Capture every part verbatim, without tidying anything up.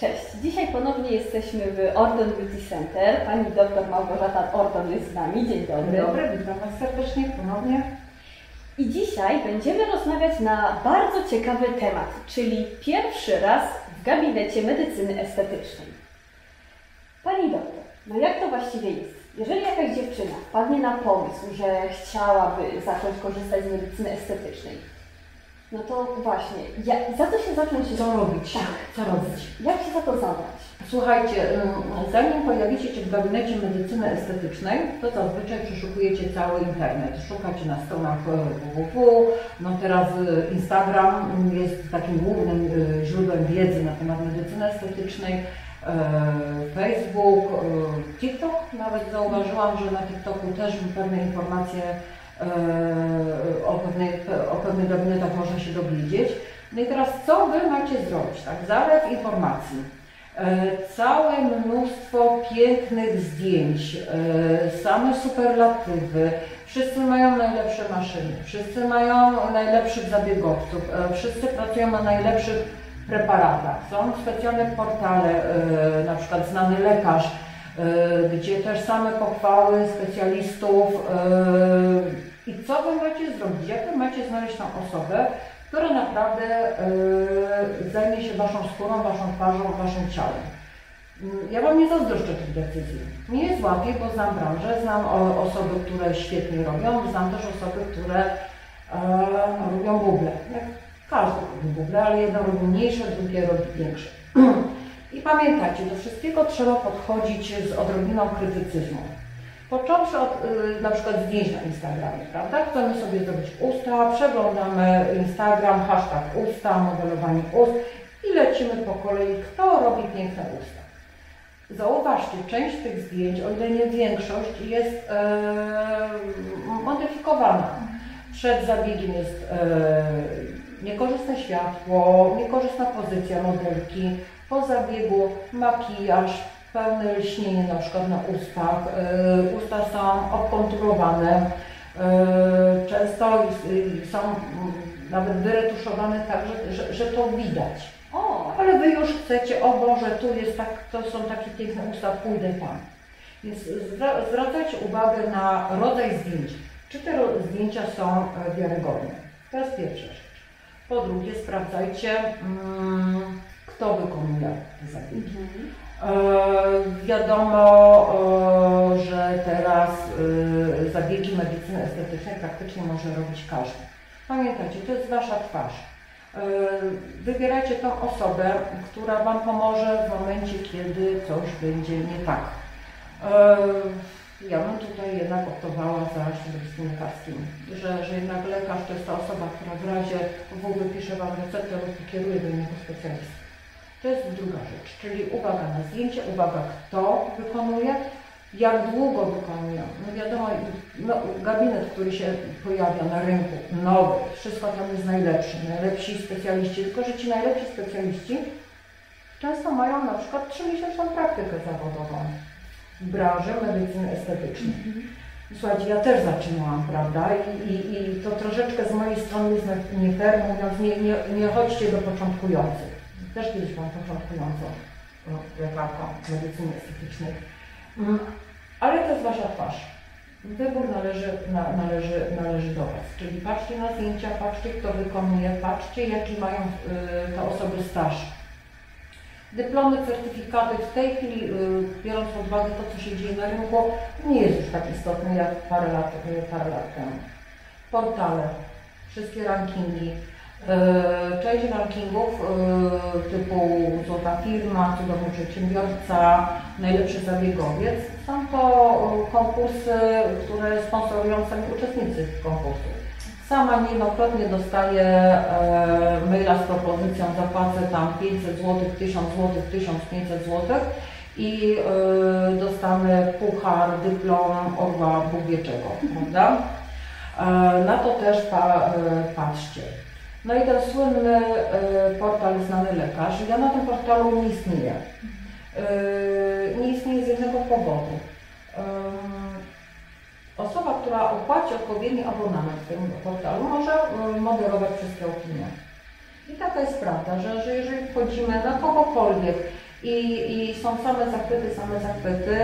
Cześć, dzisiaj ponownie jesteśmy w Ordon Beauty Center. Pani doktor Małgorzata Ordon jest z nami. Dzień dobry. Dzień dobry, witam Was serdecznie ponownie. I dzisiaj będziemy rozmawiać na bardzo ciekawy temat, czyli pierwszy raz w gabinecie medycyny estetycznej. Pani doktor, no jak to właściwie jest? Jeżeli jakaś dziewczyna wpadnie na pomysł, że chciałaby zacząć korzystać z medycyny estetycznej, no to właśnie, ja, za co się zacząć? Co robić? Tak, co robić? Jak się za to zabrać? Słuchajcie, zanim pojawicie się w gabinecie medycyny estetycznej, to zazwyczaj przeszukujecie cały internet. Szukacie na stronach w w w. No teraz Instagram jest takim głównym źródłem wiedzy na temat medycyny estetycznej. Facebook, TikTok, nawet zauważyłam, że na TikToku też pewne informacje o pewnych, o pewnych gabinetach można się dowiedzieć. No i teraz co Wy macie zrobić? Tak? Zalew informacji. Całe mnóstwo pięknych zdjęć, same superlatywy. Wszyscy mają najlepsze maszyny, wszyscy mają najlepszych zabiegowców, wszyscy pracują na najlepszych preparatach. Są specjalne portale, yy, na przykład Znany Lekarz, yy, gdzie też same pochwały specjalistów. Yy, I co Wy macie zrobić? Jak Wy macie znaleźć tą osobę, która naprawdę yy, zajmie się Waszą skórą, Waszą twarzą, Waszym ciałem? Ja Wam nie zazdroszczę tych decyzji. Nie jest łatwiej, bo znam branżę, znam o, osoby, które świetnie robią, znam też osoby, które yy, robią buble. Każdy robi buble, ale jedno robi mniejsze, drugie robi większe. I pamiętajcie, do wszystkiego trzeba podchodzić z odrobiną krytycyzmu. Począwszy od y, na przykład zdjęć na Instagramie, prawda? Chcemy sobie zrobić usta, przeglądamy Instagram, hashtag usta, modelowanie ust i lecimy po kolei, kto robi piękne usta. Zauważcie, część tych zdjęć, o ile nie większość, jest y, modyfikowana. Przed zabiegiem jest y, niekorzystne światło, niekorzystna pozycja modelki, po zabiegu makijaż, pełne lśnienie na przykład na ustach, yy, usta są obkonturowane, yy, często yy, są yy, nawet wyretuszowane tak, że, że, że to widać. O, ale Wy już chcecie, o Boże, tu jest tak, to są takie piękne usta, pójdę tam. Więc zwracajcie uwagę na rodzaj zdjęć. Czy te zdjęcia są wiarygodne? To jest pierwsza rzecz. Po drugie, sprawdzajcie, hmm, kto wykonuje te zabiegi. Mm-hmm. e, wiadomo, e, że teraz e, zabiegi medycyny estetycznej praktycznie może robić każdy. Pamiętajcie, to jest Wasza twarz. E, wybierajcie tą osobę, która Wam pomoże w momencie, kiedy coś będzie nie tak. E, Ja bym tutaj jednak optowała za środowiskiem lekarskim, że, że jednak lekarz to jest ta osoba, która w razie w ogóle pisze Wam receptę lub kieruje do niego specjalistę. To jest druga rzecz, czyli uwaga na zdjęcie, uwaga kto wykonuje, jak długo wykonuje. No wiadomo, no, gabinet, który się pojawia na rynku, nowy, wszystko tam jest najlepszy, najlepsi specjaliści, tylko że ci najlepsi specjaliści często mają na przykład trzymiesięczną praktykę zawodową w branży medycyny estetycznej. Słuchajcie, ja też zaczynałam, prawda? I, i, i to troszeczkę z mojej strony jest nie fair, mówiąc, nie, nie, nie chodźcie do początkujących. Też kiedyś byłam początkującą lekarką medycyny estetycznej. Ale to jest Wasza twarz. Wybór należy, na, należy, należy do Was. Czyli patrzcie na zdjęcia, patrzcie kto wykonuje, patrzcie jaki mają y, te osoby staż. Dyplomy, certyfikaty w tej chwili, biorąc pod uwagę to, co się dzieje na rynku, nie jest już tak istotne jak parę lat, parę lat temu. Portale, wszystkie rankingi. Część rankingów typu Złota Firma, Cudowny Przedsiębiorca, Najlepszy Zabiegowiec. Są to konkursy, które sponsorują sami uczestnicy konkursów. Sama niejednokrotnie dostaję e, maila z propozycją, zapłacę tam pięćset złotych, tysiąc złotych, tysiąc pięćset złotych i e, dostanę puchar, dyplom Orła Bógwiecznego, prawda? E, na to też pa, e, patrzcie. No i ten słynny e, portal Znany Lekarz. Ja na tym portalu nie istnieję. E, nie istnieję z jednego powodu. E, Osoba, która opłaci odpowiedni abonament w tym portalu, może moderować wszystkie opinie. I taka jest prawda, że, że jeżeli wchodzimy na kogokolwiek I, i są same zachwyty, same zachwyty,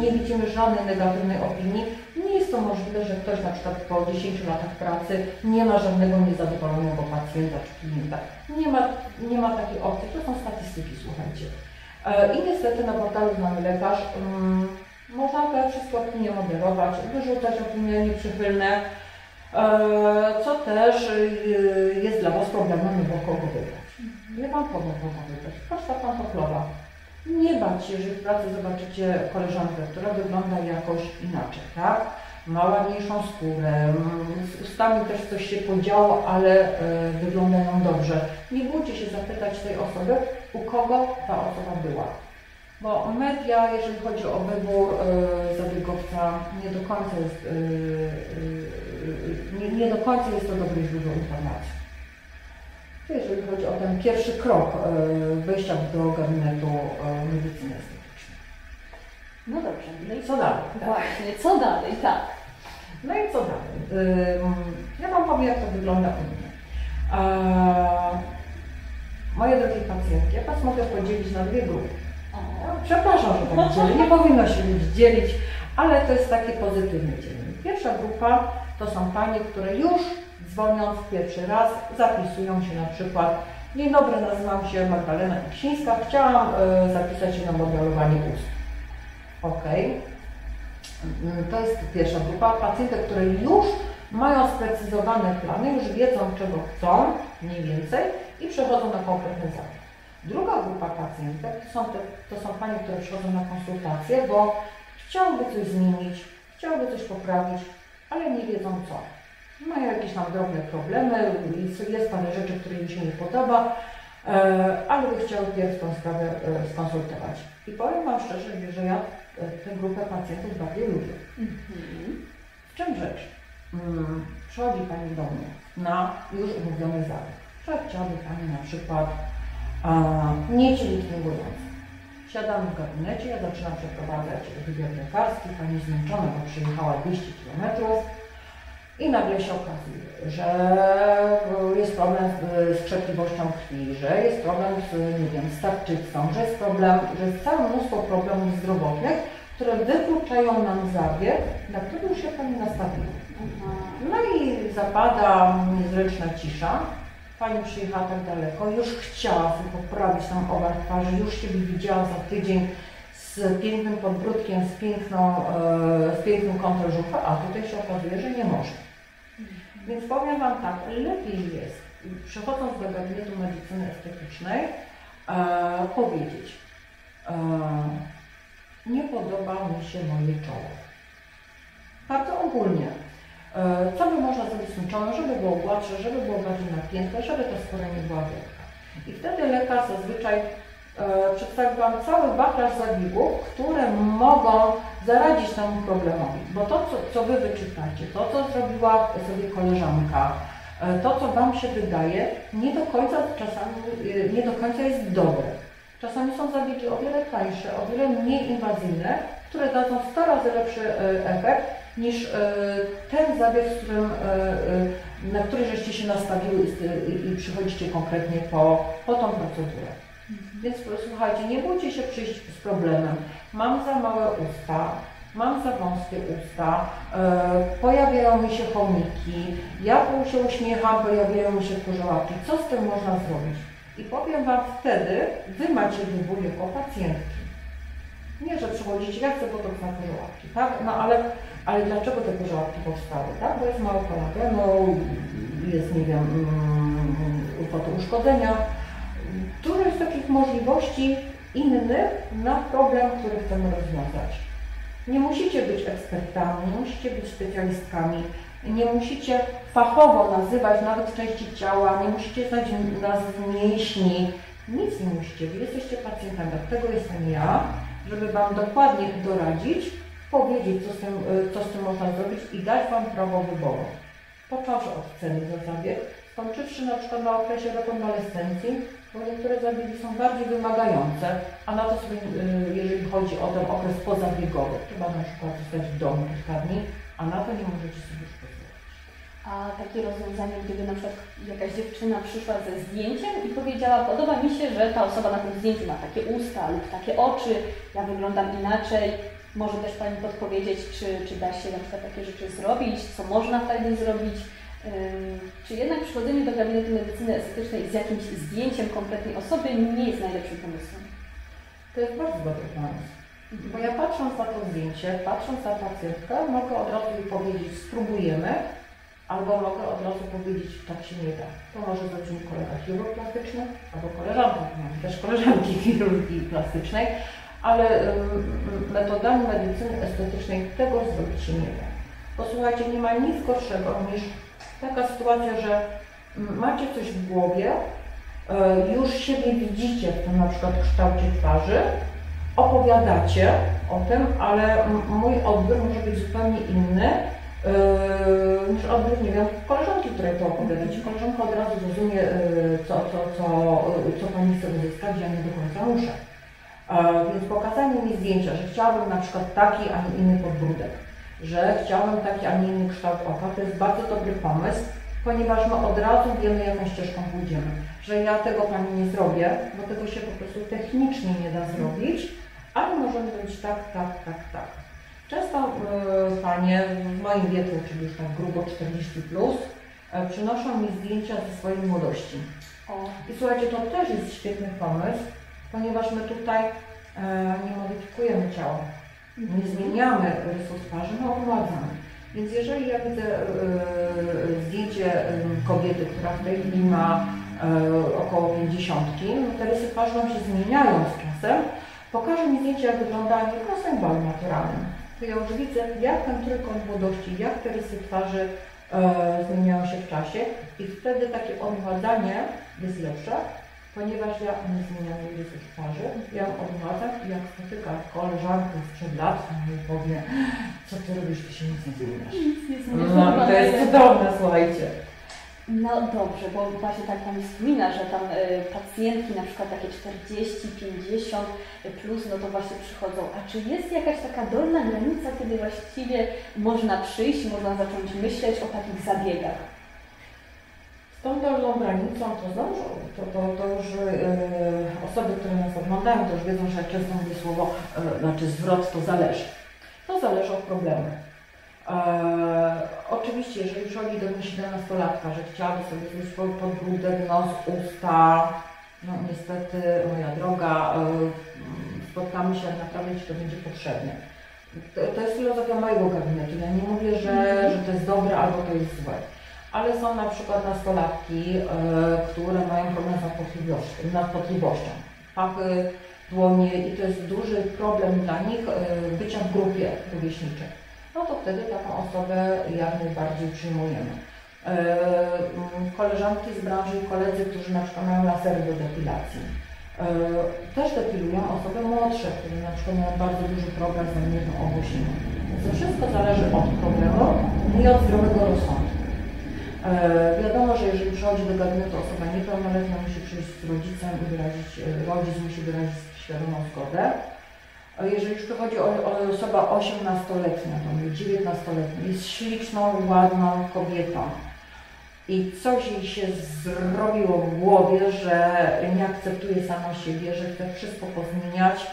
nie widzimy żadnej negatywnej opinii. Nie jest to możliwe, że ktoś na przykład po dziesięciu latach pracy nie ma żadnego niezadowolonego pacjenta czy klienta. Nie ma, nie ma takiej opcji, to są statystyki, słuchajcie. I niestety na portalu Znany Lekarz um, można te wszystkie opinie moderować, wyrzucać opinie nieprzychylne, co też jest dla Was problemem, nie było kogo wybrać. Nie Wam kogo wybrać, prosta pantoflowa. Nie bać się, że w pracy zobaczycie koleżankę, która wygląda jakoś inaczej, tak? Ma ładniejszą skórę, z ustami też coś się podziało, ale wyglądają dobrze. Nie bójcie się zapytać tej osoby, u kogo ta osoba była. Bo media, jeżeli chodzi o wybór yy, zabiegowca, nie do końca jest, yy, yy, nie, nie do końca jest to dobre źródło informacji. To jeżeli chodzi o ten pierwszy krok yy, wejścia do gabinetu yy, medycyny estetycznej. No dobrze, no i co dalej? Tak? Właśnie, co dalej, tak. No i co dalej? Yy, ja Wam powiem, jak to wygląda u mnie. Yy, moje drogie pacjentki, ja Was mogę podzielić na dwie grupy. Przepraszam, że tak dzielę, nie powinno się nic dzielić, ale to jest taki pozytywny dziennik. Pierwsza grupa to są panie, które już dzwoniąc pierwszy raz zapisują się na przykład: dzień dobry, nazywam się Magdalena Ksińska, chciałam y, zapisać się na modelowanie ust. Ok. To jest pierwsza grupa pacjentek, które już mają sprecyzowane plany, już wiedzą, czego chcą mniej więcej i przechodzą na konkretny zabieg. Druga grupa pacjentek to są, te, to są panie, które przychodzą na konsultację, bo chciałyby coś zmienić, chciałyby coś poprawić, ale nie wiedzą co. Mają jakieś tam drobne problemy, jest parę rzeczy, które im się nie podoba, ale by chciały pierw tą sprawę skonsultować. I powiem Wam szczerze, że ja tę grupę pacjentów bardziej lubię. Mm-hmm. W czym rzecz? Mm, przychodzi Pani do mnie na już umówiony zabieg. Czy chciałaby Pani na przykład nie cielitwingując. Siadam w gabinecie, ja zaczynam przeprowadzać wywiad lekarski, Pani zmęczona, bo przyjechała dwieście kilometrów i nagle się okazuje, że jest problem z krzepliwością krwi, że jest problem z, nie wiem, z tarczycą, że jest problem, że jest całe mnóstwo problemów zdrowotnych, które wykluczają nam zabieg, na który już się Pani nastawiła. No i zapada niezręczna cisza. Pani przyjechała tak daleko, już chciała sobie poprawić tam owal twarzy, już siebie widziała za tydzień z pięknym podbródkiem, z, piękną, e, z pięknym kątem żuchwa, a tutaj się okazuje, że nie może. Mm-hmm. Więc powiem Wam tak, lepiej jest, przechodząc do gabinetu medycyny estetycznej, e, powiedzieć: e, nie podoba mi się moje czoło. Bardzo ogólnie. Co by można zrobić z tym czołem, żeby było gładsze, żeby było bardziej napięte, żeby ta skóra nie była wielka. I wtedy lekarz zazwyczaj e, przedstawi Wam cały wachlarz zabiegów, które mogą zaradzić temu problemowi. Bo to, co, co Wy wyczytacie, to, co zrobiła sobie koleżanka, e, to, co Wam się wydaje, nie do końca czasami e, nie do końca jest dobre. Czasami są zabiegi o wiele tańsze, o wiele mniej inwazyjne, które dadzą sto razy lepszy e, efekt, niż y, ten zabieg, z którym, y, y, na który żeście się nastawiły i, i, i przychodzicie konkretnie po, po tą procedurę. Mm-hmm. Więc słuchajcie, nie bójcie się przyjść z problemem. Mam za małe usta, mam za wąskie usta, y, pojawiają mi się chomiki, ja się uśmiecham, pojawiają mi się kurzołapki. Co z tym można zrobić? I powiem Wam wtedy, Wy macie wybór jako pacjentki. Nie, że przychodzicie, ja chcę potok na kurzołapki, tak? No ale Ale dlaczego te kurzołapki powstały, tak? Bo jest mało kolagenu, jest, nie wiem, um, uszkodzenia. Dużo jest takich możliwości innych na problem, który chcemy rozwiązać. Nie musicie być ekspertami, nie musicie być specjalistkami, nie musicie fachowo nazywać nawet części ciała, nie musicie znać nazw mięśni, nic nie musicie. Wy jesteście pacjentem, dlatego jestem ja, żeby Wam dokładnie doradzić, powiedzieć, co z, tym, co z tym można zrobić i dać Wam prawo wyboru. Począwszy od ceny za zabieg, skończywszy na przykład na okresie rekonwalescencji, bo niektóre zabiegi są bardziej wymagające, a na to sobie, jeżeli chodzi o ten okres pozabiegowy, trzeba na przykład zostać w domu kilka dni, a na to nie możecie sobie już pozwolić. a takie rozwiązanie, gdyby na przykład jakaś dziewczyna przyszła ze zdjęciem i powiedziała, podoba mi się, że ta osoba na tym zdjęciu ma takie usta lub takie oczy, ja wyglądam inaczej, może też Pani podpowiedzieć, czy, czy da się na przykład takie rzeczy zrobić, co można wtedy zrobić. Czy jednak przychodzenie do gabinetu medycyny estetycznej z jakimś zdjęciem kompletnej osoby nie jest najlepszym pomysłem? To jest bardzo dobry pomysł. Bo ja patrząc na to zdjęcie, patrząc na pacjentkę, mogę od razu jej powiedzieć, spróbujemy, albo mogę od razu powiedzieć, tak się nie da. To może być mój kolega chirurg plastyczny, albo koleżanka, mam też koleżanki chirurgii plastycznej, ale metodami medycyny estetycznej tego zrobić się nie da. Posłuchajcie, nie ma nic gorszego niż taka sytuacja, że macie coś w głowie, już siebie widzicie w tym na przykład kształcie twarzy, opowiadacie o tym, ale mój odbiór może być zupełnie inny yy, niż odbiór, nie wiem, koleżanki, której to opowiadacie. Koleżanka od razu rozumie, yy, co, co, co, yy, co Pani chce uzyskać, ja nie do końca muszę. Yy, więc pokazanie mi zdjęcia, że chciałabym na przykład taki, a nie inny podbródek, że chciałabym taki, a nie inny kształt oka, to jest bardzo dobry pomysł, ponieważ my od razu wiemy, jaką ścieżką pójdziemy. Że ja tego Pani nie zrobię, bo tego się po prostu technicznie nie da zrobić, ale możemy zrobić tak, tak, tak, tak. Często yy, Panie w moim wieku, czyli już tak grubo czterdzieści plus, yy, przynoszą mi zdjęcia ze swojej młodości. O. I słuchajcie, to też jest świetny pomysł, ponieważ my tutaj yy, nie modyfikujemy ciała, mhm. nie zmieniamy rysu twarzy, no odmładzamy. Więc jeżeli ja widzę yy, zdjęcie yy, kobiety, która w tej chwili ma yy, około pięćdziesiątki, no te rysy twarzy nam się zmieniają z czasem, pokaże mi zdjęcie, jak wygląda nie symbol naturalny. To ja już widzę, jak ten trójkąt młodości, jak te rysy twarzy e, zmieniają się w czasie i wtedy takie odmładzanie jest lepsze, ponieważ ja nie zmieniam jej rysów twarzy, ja ją odmładzam i jak spotykam koleżankę sprzed lat, ona mi powie, co ty robisz, ty się nic nie zmieniasz. Nic nie zmieniasz. No, to jest cudowne, słuchajcie. No dobrze, bo właśnie tak Pani wspomina, że tam y, pacjentki na przykład takie czterdzieści, pięćdziesiąt plus, no to właśnie przychodzą. A czy jest jakaś taka dolna granica, kiedy właściwie można przyjść, można zacząć myśleć o takich zabiegach? Z tą dolną granicą to znowu, to, to, to już y, osoby, które nas oglądają, to już wiedzą, że jak często mówię słowo, y, znaczy zwrot, to zależy. To zależy od problemu. Eee, oczywiście, jeżeli przychodzi do mnie siedemnastolatka, że chciałaby sobie zrobić swój podbródek, nos, usta, no niestety, moja droga, eee, spotkamy się, jak naprawdę Ci to będzie potrzebne. To, to jest filozofia mojego gabinetu. Ja nie mówię, że, że to jest dobre albo to jest złe, ale są na przykład nastolatki, eee, które mają problem z nadpotliwością, pachy, dłonie i to jest duży problem dla nich eee, bycia w grupie rówieśniczej. No to wtedy taką osobę jak najbardziej przyjmujemy. Koleżanki z branży i koledzy, którzy na przykład mają lasery do depilacji, też depilują osoby młodsze, które na przykład mają bardzo duży problem z nadmierną owłosieniem. To wszystko zależy od problemu i od zdrowego rozsądku. Wiadomo, że jeżeli przychodzi do gabinetu osoba niepełnoletnia, musi przyjść z rodzicem i wyrazić, rodzic musi wyrazić świadomą zgodę. Jeżeli już przychodzi o, o osoba osiemnastoletnia, to mówię dziewiętnastoletnia, jest śliczną, ładną kobietą i coś jej się zrobiło w głowie, że nie akceptuje sama siebie, że chce wszystko pozmieniać,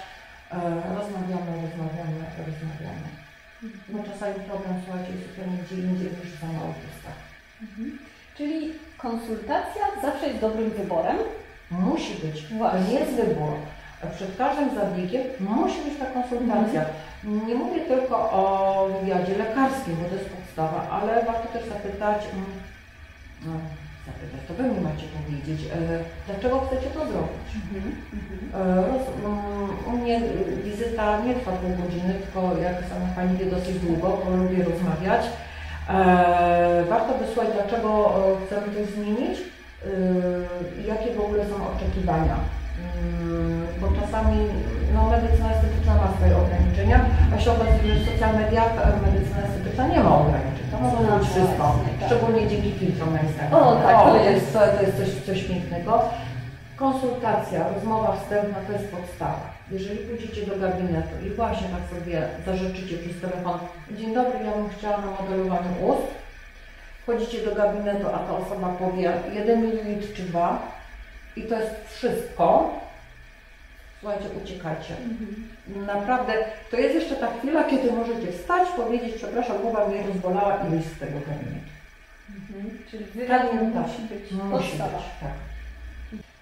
e, rozmawiamy, rozmawiamy, rozmawiamy. No czasami problem, słuchajcie, jest zupełnie gdzie indziej niż sama autysta. Mhm. Czyli konsultacja zawsze jest dobrym wyborem? Musi być, to nie jest wybór. Przed każdym zabiegiem musi być ta konsultacja. Mm. Nie mówię tylko o wywiadzie lekarskim, bo to jest podstawa, ale warto też zapytać, no, zapytać, to Wy mi macie powiedzieć, e, dlaczego chcecie to zrobić. Mm. E, roz, um, u mnie wizyta nie trwa pół godziny, tylko jak sama Pani wie, dosyć długo, bo lubię rozmawiać. E, warto wysłuchać, dlaczego chcemy coś zmienić i e, jakie w ogóle są oczekiwania. Bo czasami no, medycyna estetyczna ma swoje ograniczenia, a się okazuje, że w socjalnych mediach medycyna estetyczna nie ma ograniczeń. To może być wszystko, tak. Szczególnie dzięki filtrom na Instagram. O, tak, o, to jest, to jest coś, coś pięknego. Konsultacja, rozmowa wstępna to jest podstawa. Jeżeli pójdziecie do gabinetu i właśnie tak sobie zażyczycie przez telefon, dzień dobry, ja bym chciała na modelowanie ust, Wchodzicie do gabinetu, a ta osoba powie jeden mililitr czy dwa i to jest wszystko. Słuchajcie, uciekajcie. Mhm. Naprawdę, to jest jeszcze ta chwila, kiedy możecie wstać, powiedzieć, przepraszam, głowa mnie rozbolała i wyjść z tego gabinetu. Mhm. Czyli wyraźnie musi być postawa. Tak.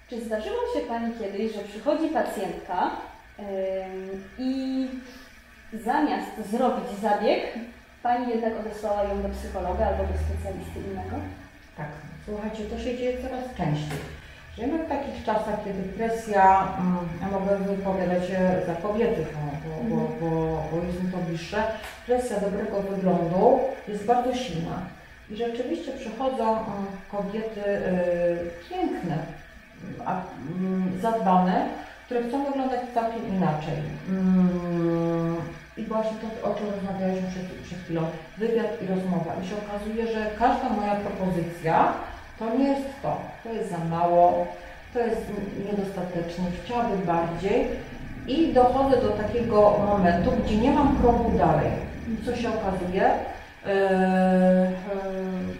Czy zdarzyło się Pani kiedyś, że przychodzi pacjentka yy, i zamiast zrobić zabieg, Pani jednak odesłała ją do psychologa albo do specjalisty innego? Tak. Słuchajcie, to się dzieje coraz częściej. Żyjemy w takich czasach, kiedy presja, ja mogę wypowiadać za kobiety, bo, bo, bo, bo jest mi to bliższe, presja dobrego wyglądu jest bardzo silna. I rzeczywiście przychodzą kobiety yy, piękne, a, yy, zadbane, które chcą wyglądać całkiem inaczej. Yy. I właśnie to, o czym rozmawialiśmy przed, przed chwilą, wywiad i rozmowa. I się okazuje, że każda moja propozycja to nie jest to. To jest za mało, to jest niedostateczne, chciałabym bardziej. I dochodzę do takiego momentu, gdzie nie mam kroku dalej. Co się okazuje? Yy, yy,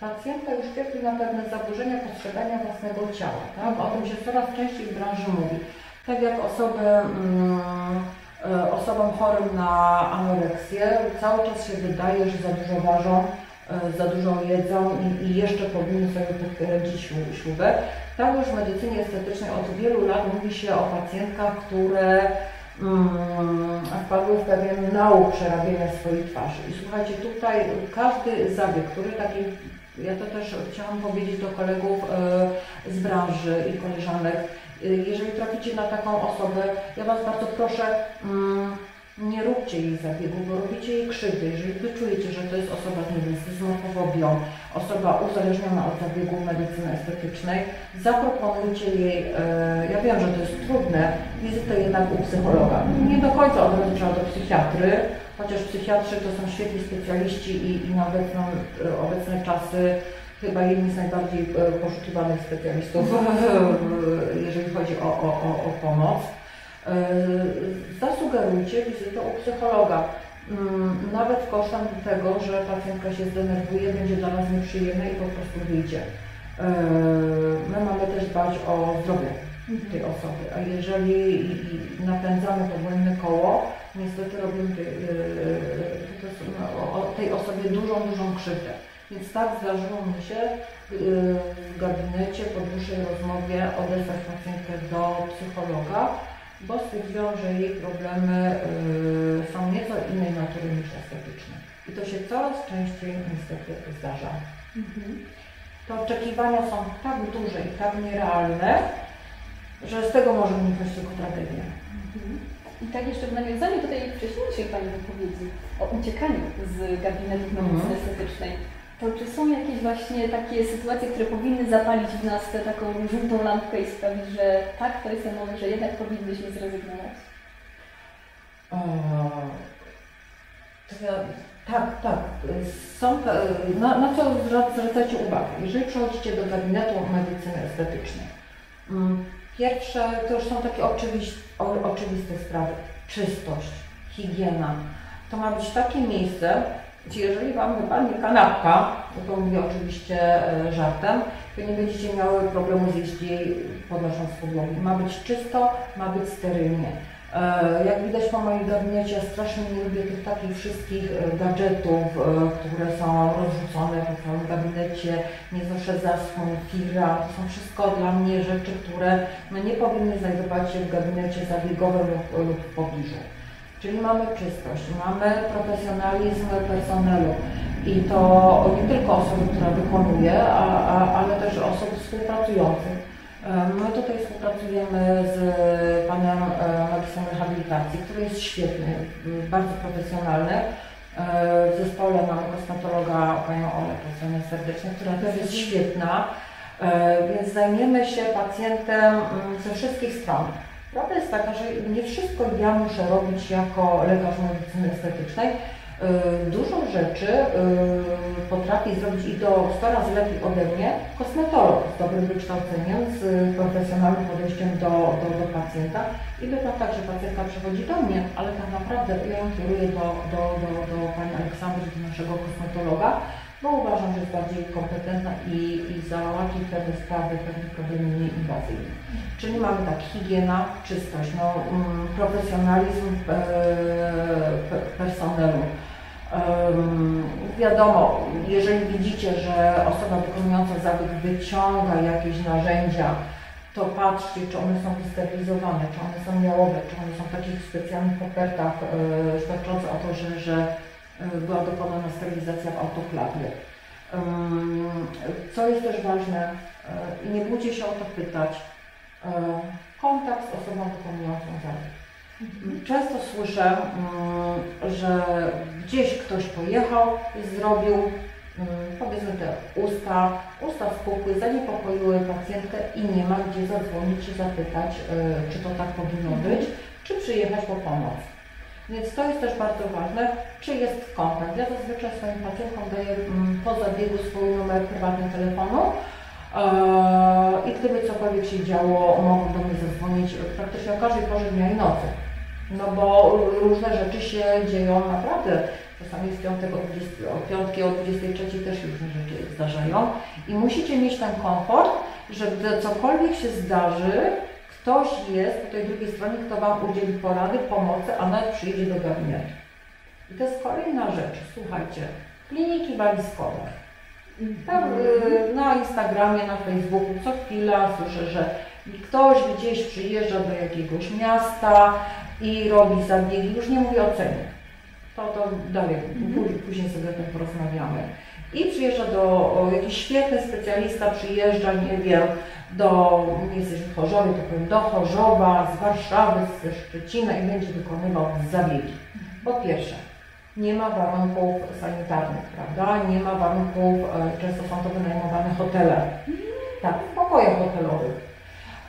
pacjenta już cierpi na pewne zaburzenia postrzegania własnego ciała. Tak? O tym się coraz częściej w branży mówi. Tak jak osoby... Yy, Osobom chorym na anoreksję cały czas się wydaje, że za dużo ważą, za dużo jedzą i jeszcze powinny sobie podkręcić śrubę. Tak już w medycynie estetycznej od wielu lat mówi się o pacjentkach, które mm, wpadły w pewien nauk przerabiania swojej twarzy. I słuchajcie, tutaj każdy zabieg, który taki, ja to też chciałam powiedzieć do kolegów y, z branży i koleżanek, jeżeli traficie na taką osobę, ja Was bardzo proszę, mm, nie róbcie jej zabiegu, bo robicie jej krzywdę. Jeżeli Wy czujecie, że to jest osoba z morfofobią, osoba uzależniona od zabiegu medycyny estetycznej, zaproponujcie jej, y, ja wiem, że to jest trudne, wizytę jednak u psychologa. Nie do końca od razu trzeba do psychiatry, chociaż psychiatrzy to są świetni specjaliści i, i na obecną, obecne czasy chyba jedni z najbardziej poszukiwanych specjalistów, jeżeli chodzi o, o, o, o pomoc. Zasugerujcie wizytę u psychologa, nawet kosztem tego, że pacjentka się zdenerwuje, będzie dla nas nieprzyjemna i po prostu wyjdzie. My mamy też dbać o zdrowie tej osoby, a jeżeli napędzamy to błędne koło, niestety robimy tej osobie dużą, dużą krzywdę. Więc tak zdarzyło mi się w gabinecie po dłuższej rozmowie odesłać pacjentkę do psychologa, bo stwierdziłam, że jej problemy są nieco innej natury niż estetyczne. I to się coraz częściej niestety zdarza. Mhm. Te oczekiwania są tak duże i tak nierealne, że z tego może wynikać tylko tragedia. Mhm. I tak jeszcze w nawiązaniu do tej wcześniejszej Pani wypowiedzi o uciekaniu z gabinetu medycyny estetycznej, to czy są jakieś właśnie takie sytuacje, które powinny zapalić w nas tę taką żółtą lampkę i sprawić, że tak, to jest ten moment, że jednak powinnyśmy zrezygnować? O, to ja, tak, tak. Są, na, na co zwracacie uwagę? Jeżeli przychodzicie do gabinetu medycyny estetycznej, pierwsze to już są takie oczywiste, o, oczywiste sprawy. Czystość, higiena. To ma być takie miejsce, jeżeli Wam wypadnie kanapka, to to mówię oczywiście żartem, to nie będziecie miały problemu zjeść jej podnosząc podłogi. Ma być czysto, ma być sterylnie. Jak widać po moim gabinecie, ja strasznie nie lubię tych takich wszystkich gadżetów, które są rozrzucone po całym gabinecie, nie zawsze zasłon, fira, to są wszystko dla mnie rzeczy, które no nie powinny znajdować się w gabinecie zabiegowym lub, lub w pobliżu. Czyli mamy czystość, mamy profesjonalizm personelu i to nie tylko osoby, która wykonuje, a, a, ale też osoby współpracujących. My tutaj współpracujemy z panem magistrem rehabilitacji, który jest świetny, bardzo profesjonalny. W zespole mamy kosmetologa, panią Olę, pozdrawiam serdecznie, która też jest świetna, więc zajmiemy się pacjentem ze wszystkich stron. Prawda jest taka, że nie wszystko ja muszę robić jako lekarz medycyny estetycznej. Dużo rzeczy potrafi zrobić i do stu razy lepiej ode mnie kosmetolog z dobrym wykształceniem, z profesjonalnym podejściem do, do, do pacjenta. I bywa tak, że pacjentka przychodzi do mnie, ale tak naprawdę ja ją kieruję do, do, do, do pani Aleksandry, do naszego kosmetologa, bo uważam, że jest bardziej kompetentna i, i załatwi wtedy sprawy, pewne problemy mniej inwazyjne. Czyli mamy tak higiena, czystość, no, mm, profesjonalizm e, pe, personelu. Um, wiadomo, jeżeli widzicie, że osoba wykonująca zabieg wyciąga jakieś narzędzia, to patrzcie, czy one są wysterylizowane, czy one są jałowe, czy one są w takich specjalnych kopertach e, świadczących o to, że, że była dokonana sterylizacja w autoklawie. Um, co jest też ważne, e, nie bójcie się o to pytać, e, kontakt z osobą wykonującą zabieg. Często słyszę, że gdzieś ktoś pojechał i zrobił, powiedzmy, te usta, usta spukły, zaniepokoiły pacjentkę i nie ma gdzie zadzwonić czy zapytać, czy to tak powinno być, czy przyjechać po pomoc. Więc to jest też bardzo ważne, czy jest kontakt. Ja zazwyczaj swoim pacjentkom daję po zabiegu swój numer prywatny telefonu. I gdyby cokolwiek się działo, mogą do mnie zadzwonić praktycznie o każdej porze dnia i nocy. No bo różne rzeczy się dzieją naprawdę. Czasami z piątek od piątki o dwudziestej trzeciej też różne rzeczy zdarzają. I musicie mieć ten komfort, że gdy cokolwiek się zdarzy, ktoś jest po tej drugiej stronie, kto Wam udzieli porady, pomocy, a nawet przyjdzie do gabinetu. I to jest kolejna rzecz. Słuchajcie, kliniki walizkowe. Tak, na Instagramie, na Facebooku co chwila słyszę, że ktoś gdzieś przyjeżdża do jakiegoś miasta i robi zabiegi, już nie mówię o cenie, to, to dalej, mm-hmm. później sobie o tym porozmawiamy. I przyjeżdża do, o, jakiś świetny specjalista przyjeżdża, nie wiem, do, jesteś w Chorzowie, to powiem, do Chorzowa, z Warszawy, ze Szczecina i będzie wykonywał zabiegi. Po pierwsze, nie ma warunków sanitarnych, prawda? Nie ma warunków, e, często są to wynajmowane hotele, mm. tak, pokoje hotelowe.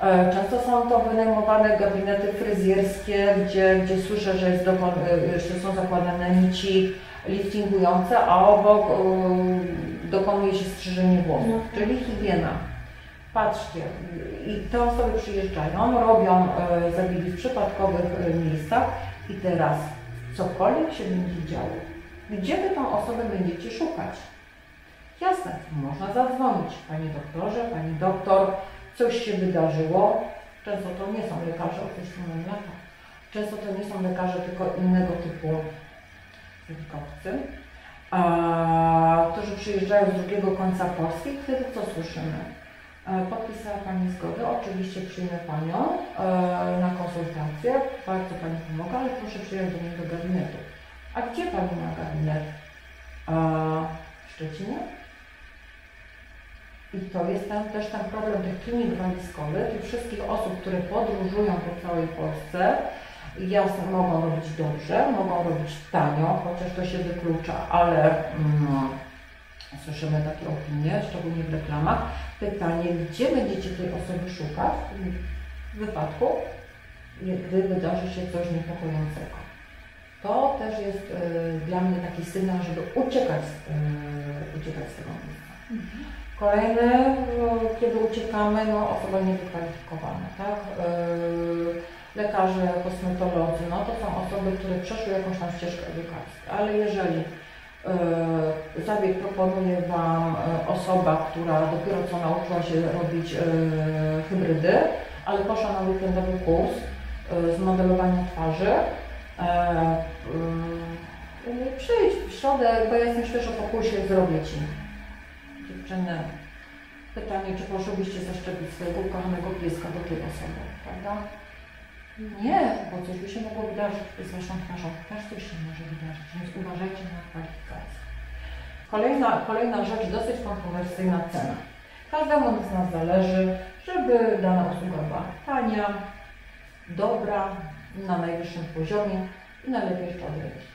E, często są to wynajmowane gabinety fryzjerskie, gdzie, gdzie słyszę, że, jest do, że są zakładane nici liftingujące, a obok e, dokonuje się strzyżenie włosów, mm. czyli higiena. Patrzcie, i te osoby przyjeżdżają, robią e, zabiegi w przypadkowych e, miejscach i teraz cokolwiek się będzie działo, gdzie Wy tą osobę będziecie szukać? Jasne, można zadzwonić. Panie doktorze, Pani doktor, coś się wydarzyło. Często to nie są lekarze określonego lata. Często to nie są lekarze, tylko innego typu zawodowcy, którzy przyjeżdżają z drugiego końca Polski. Wtedy co słyszymy? Podpisała Pani zgodę, oczywiście przyjmę Panią e, na konsultację, bardzo Pani pomaga, ale proszę przyjechać do mnie do gabinetu. A gdzie Pani ma gabinet? E, w Szczecinie? I to jest ten, też ten problem tych klinik walizkowych i wszystkich osób, które podróżują po całej Polsce. Jasne, mogą robić dobrze, mogą robić tanio, chociaż to się wyklucza, ale mm, słyszymy takie opinie, szczególnie w reklamach. Pytanie, gdzie będziecie tej osoby szukać w wypadku, gdy wydarzy się coś niepokojącego. To też jest y, dla mnie taki sygnał, żeby uciekać, y, uciekać z tego miejsca. Mhm. Kolejne, no, kiedy uciekamy, no, osoba niewykwalifikowana, tak? Y, lekarze, kosmetolodzy, no to są osoby, które przeszły jakąś tam ścieżkę edukacji, ale jeżeli zabieg proponuje Wam osoba, która dopiero co nauczyła się robić hybrydy, ale poszła na weekendowy kurs z modelowania twarzy. Przyjdź w środę, bo ja jestem świeżo po kursie, zrobię Ci. Dziewczyny, pytanie, czy poszłybyście zaszczepić swojego ukochanego pieska do tej osoby, prawda? Nie, bo coś by się mogło wydarzyć z Waszą twarzą, też coś się może wydarzyć, więc uważajcie na kwalifikacje. Kolejna, kolejna rzecz, dosyć kontrowersyjna cena. Każdemu z nas zależy, żeby dana usługa była tania, dobra, na najwyższym poziomie i najlepiej jeszcze od ręki.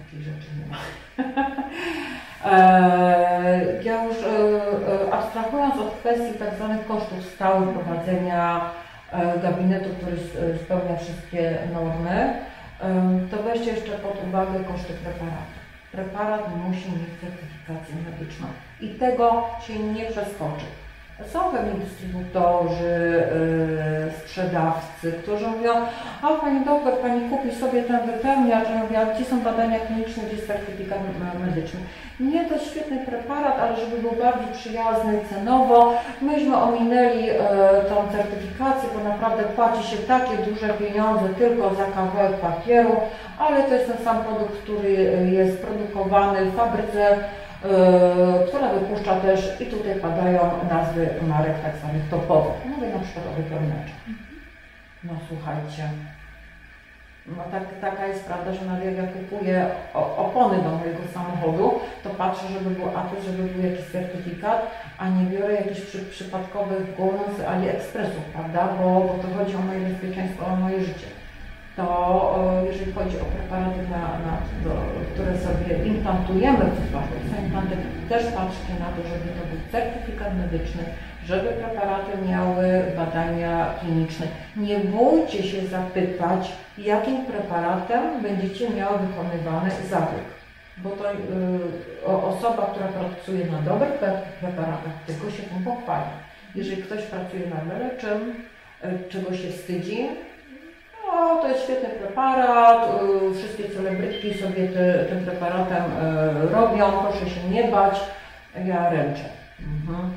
Takich rzeczy nie ma. eee, ja już e, abstrahując od kwestii tak zwanych kosztów stałych prowadzenia gabinetu, który spełnia wszystkie normy, to weźcie jeszcze pod uwagę koszty preparatu. Preparat musi mieć certyfikację medyczną i tego się nie przeskoczy. Są pewni dystrybutorzy, yy, sprzedawcy, którzy mówią: a pani doktor, pani kupi sobie ten wypełniacz. Ja mówię: a gdzie są badania kliniczne, gdzie jest certyfikat medyczny? Nie, to świetny preparat, ale żeby był bardziej przyjazny cenowo. Myśmy ominęli yy, tą certyfikację, bo naprawdę płaci się takie duże pieniądze tylko za kawałek papieru, ale to jest ten sam produkt, który jest produkowany w fabryce, Yy, która wypuszcza też, i tutaj padają nazwy marek tak zwanych topowych. Mówię na przykład o wypełniaczach. No słuchajcie, no tak, taka jest prawda, że nawet jak kupuję opony do mojego samochodu, to patrzę, żeby był atut, żeby był jakiś certyfikat, a nie biorę jakichś przy, przypadkowych górą z AliExpressu, prawda, bo, bo to chodzi o moje bezpieczeństwo, o moje życie. To jeżeli chodzi o preparaty, na, na, do, które sobie implantujemy w pacjentach, implanty, też patrzcie na to, żeby to był certyfikat medyczny, żeby preparaty miały badania kliniczne. Nie bójcie się zapytać, jakim preparatem będziecie miały wykonywany zabieg, bo to yy, osoba, która pracuje na dobrych preparatach, tylko się tym pochwali. Jeżeli ktoś pracuje na byle czym, yy, czego się wstydzi, o, to jest świetny preparat, wszystkie celebrytki sobie ty, tym preparatem y, robią, proszę się nie bać, ja ręczę. Mhm.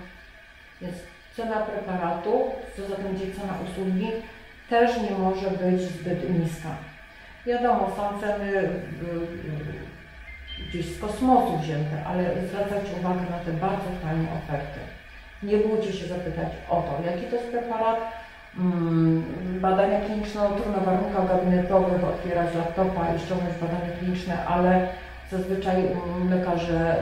Więc cena preparatu, co za tym idzie cena usługi, też nie może być zbyt niska. Wiadomo, są ceny y, y, gdzieś z kosmosu wzięte, ale zwracajcie uwagę na te bardzo tanie oferty. Nie bójcie się zapytać o to, jaki to jest preparat. Badania kliniczne, trudno w warunkach gabinetowych otwierać laptopa i ściągnąć badania kliniczne, ale zazwyczaj lekarze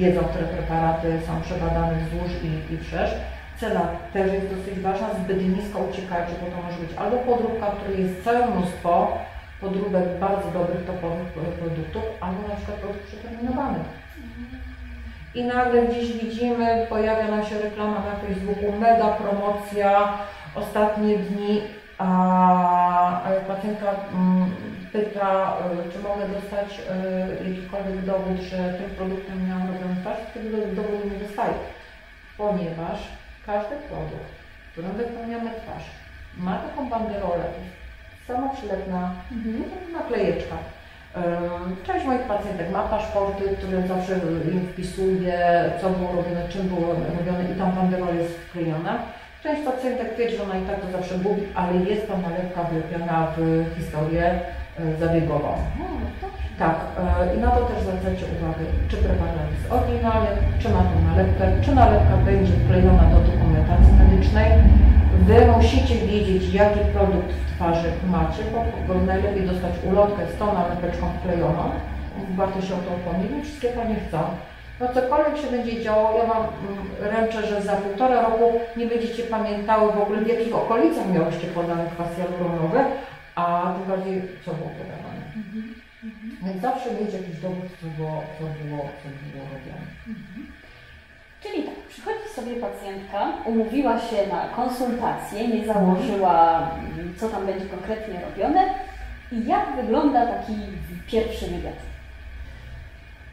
wiedzą, które preparaty są przebadane wzdłuż i, i wszerz. Cena też jest dosyć ważna, zbyt nisko uciekajcie, bo to może być albo podróbka, w której jest całe mnóstwo podróbek bardzo dobrych, topowych produktów, albo na przykład produkt przeterminowany. I nagle gdzieś widzimy, pojawia nam się reklama na Facebooku, mega promocja, ostatnie dni, a pacjentka pyta, czy mogę dostać jakikolwiek dowód, że tym produktem miałam robiony staż, tego dowodu nie dostaję, ponieważ każdy produkt, którym wypełniamy twarz, ma taką banderolę, sama przylepna, mhm. naklejeczka. Część moich pacjentek ma paszporty, które zawsze im wpisuje, co było robione, czym było robione i tam banderola jest wklejona. Część pacjentek twierdzi, że ona i tak to zawsze gubi, ale jest ta nalepka wlepiona w historię zabiegową. No, tak, i na to też zwracajcie uwagę, czy preparat jest oryginalny, czy ma tą nalepkę, czy nalepka będzie wklejona do dokumentacji medycznej. Wy musicie wiedzieć, jaki produkt w twarzy macie, bo najlepiej dostać ulotkę z tą nalepeczką wklejoną. Warto się o to upomnieć, wszystkie panie chcą. No cokolwiek się będzie działo, ja Wam ręczę, że za półtora roku nie będziecie pamiętały w ogóle, w jakich okolicach miałyście podane kwas hialuronowy, a tym bardziej co było podawane. Mm-hmm. Więc zawsze mieć jakiś dowód, co było, co było, co było robione. Mm-hmm. Czyli tak, przychodzi sobie pacjentka, umówiła się na konsultację, nie założyła, co tam będzie konkretnie robione i jak wygląda taki pierwszy wywiad?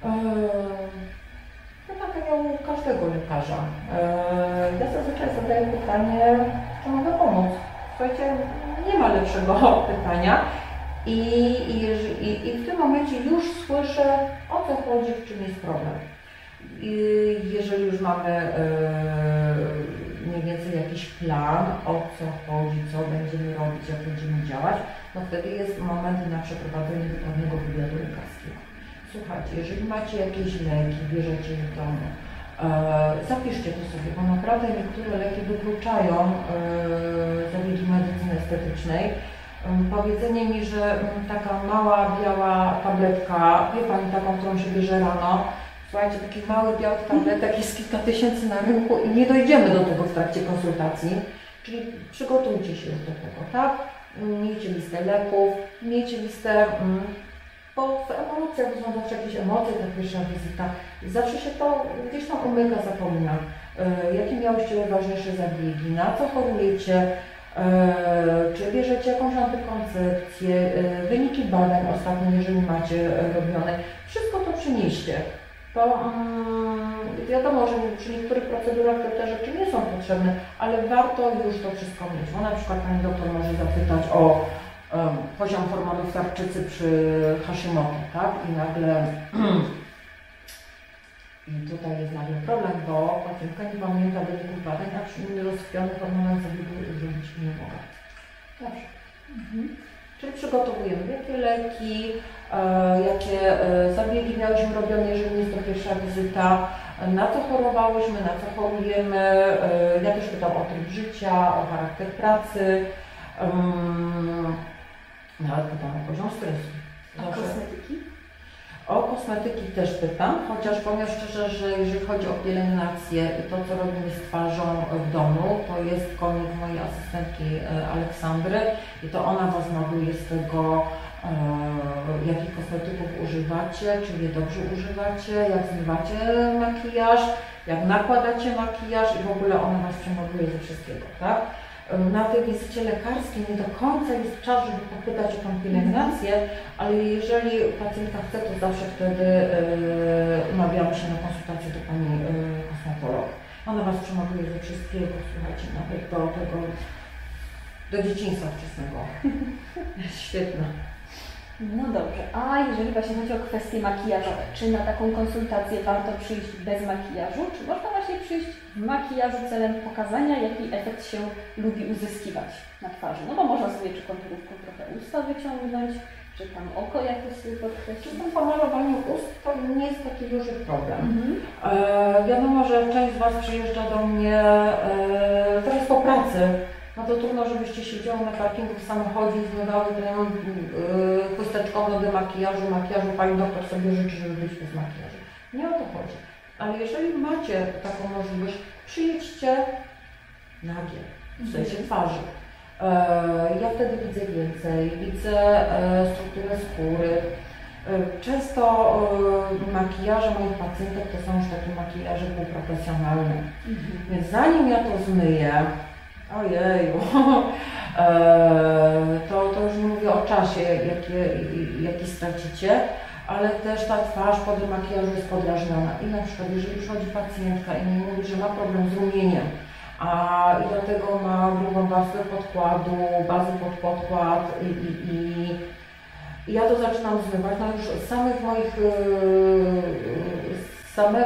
Eee... No tak jak u każdego lekarza. Ja zazwyczaj zadaję pytanie, czy mogę pomóc. Słuchajcie, nie ma lepszego pytania. I, i, i, i w tym momencie już słyszę, o co chodzi, w czym jest problem. I jeżeli już mamy yy, mniej więcej jakiś plan, o co chodzi, co będziemy robić, jak będziemy działać, no wtedy jest moment na przeprowadzenie dokładnego wywiadu lekarskiego. Słuchajcie, jeżeli macie jakieś leki, bierzecie je w domu, e, zapiszcie to sobie, bo naprawdę niektóre leki wykluczają e, zabiegi medycyny estetycznej. E, powiedzenie mi, że taka mała, biała tabletka, wie Pani taką, którą się bierze rano, słuchajcie, takich małych, białych tabletek jest kilka tysięcy na rynku i nie dojdziemy do tego w trakcie konsultacji, czyli przygotujcie się do tego, tak? Miejcie listę leków, miejcie listę... Mm, Bo w emocjach są zawsze jakieś emocje, ta pierwsza wizyta. Zawsze się to gdzieś tam umyka, zapomina. E, jakie miałyście najważniejsze zabiegi, na co chorujecie, e, czy bierzecie jakąś antykoncepcję, e, wyniki badań ostatnio, jeżeli macie robione. Wszystko to przynieście. To um, wiadomo, że przy niektórych procedurach to te rzeczy nie są potrzebne, ale warto już to wszystko mieć, bo na przykład pani doktor może zapytać o um, poziom hormonów tarczycy przy Hashimoto, tak? I nagle i tutaj jest nagle problem, bo pacjentka nie pamięta wyników badań, a przy nierozkrwionych hormonach zabiegu użyć nie mogę. Dobrze. Mhm. Czyli przygotowujemy, jakie leki, jakie zabiegi miałyśmy robione, jeżeli jest to pierwsza wizyta, na co chorowałyśmy, na co chorujemy, ja też pytam o tryb życia, o charakter pracy, nawet pytam o poziom stresu. A kosmetyki? O kosmetyki też pytam, chociaż powiem szczerze, że jeżeli chodzi o pielęgnację i to, co robimy z twarzą w domu, to jest koniec mojej asystentki Aleksandry i to ona Was nagruje z tego, e, jakich kosmetyków używacie, czy je dobrze używacie, jak zmywacie makijaż, jak nakładacie makijaż i w ogóle ona Was przemawiuje ze wszystkiego, tak? Na tej wizycie lekarskiej nie do końca jest czas, żeby popytać o tą pielęgnację, ale jeżeli pacjentka chce, to zawsze wtedy yy, umawiamy się na konsultację do pani yy, kosmetolog. Ona Was przemawia ze wszystkiego, słuchajcie, nawet do tego, do dzieciństwa wczesnego. Świetne. No dobrze, a jeżeli właśnie chodzi o kwestie makijażowe, czy na taką konsultację warto przyjść bez makijażu, czy można właśnie przyjść w makijażu celem pokazania, jaki efekt się lubi uzyskiwać na twarzy? No bo można sobie czy konturówką trochę usta wyciągnąć, czy tam oko jakoś sobie podkreślić. Czy tam pomalowanie ust to nie jest taki duży problem. Mhm. E, wiadomo, że część z Was przyjeżdża do mnie e, teraz po pracy. No to trudno, żebyście siedziały na parkingu w samochodzie i zmywały yy, chusteczką do makijażu, makijażu. Pani doktor sobie życzy, żeby być bez makijażu. Nie o to chodzi. Ale jeżeli macie taką możliwość, przyjedźcie nagie, w sensie twarzy. Yy, ja wtedy widzę więcej, widzę yy, strukturę skóry. Często y, makijaże moich pacjentek to są już takie makijaże półprofesjonalne. Mhm. Więc zanim ja to zmyję, ojeju, to, to już mówię o czasie, jaki, jaki stracicie, ale też ta twarz po tym makijażu jest podrażniona. I na przykład, jeżeli przychodzi pacjentka i mi mówi, że ma problem z rumieniem, a i dlatego ma grubą warstwę podkładu, bazę pod podkład i, i, i, i ja to zaczynam zmywać. No już z samych moich, z samej,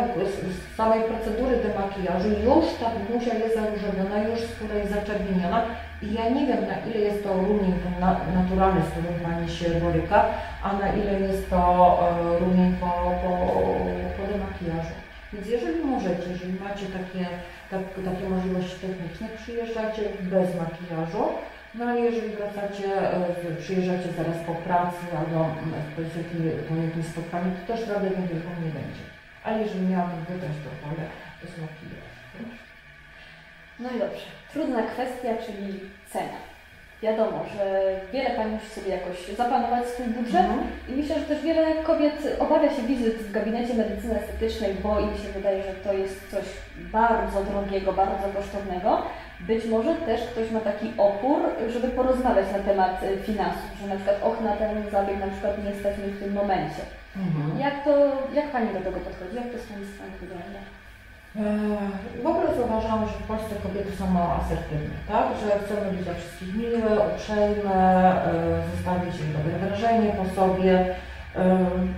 z samej procedury do makijażu już ta buzia jest zaróżowiona, już skóra jest zaczerwieniona i ja nie wiem, na ile jest to rumień ten na, naturalny, z którym Pani się boryka, a na ile jest to e, rumień po, po, po demakijażu. Więc jeżeli możecie, jeżeli macie takie, tak, takie możliwości techniczne, przyjeżdżajcie bez makijażu, no a jeżeli wracacie, e, przyjeżdżacie zaraz po pracy albo po jakimś spotkaniu, to też radę niewielką nie będzie. Ale jeżeli miałabym wybrać to pole, to są makijaż. No i dobrze. Trudna kwestia, czyli cena. Wiadomo, że wiele Pani już sobie jakoś zaplanować swój budżet mm. i myślę, że też wiele kobiet obawia się wizyt w gabinecie medycyny estetycznej, bo im się wydaje, że to jest coś bardzo drogiego, bardzo kosztownego. Być może też ktoś ma taki opór, żeby porozmawiać na temat finansów, że na przykład och, na ten zabieg na przykład nie stać mi w tym momencie. Mhm. Jak to, jak Pani do tego podchodzi? Jak to z Pani strony wygląda? Eee, w ogóle zauważam, że w Polsce kobiety są mało asertywne, tak? Że chcemy być dla wszystkich miłe, uprzejme, e, zostawić im dobre wrażenie po sobie e,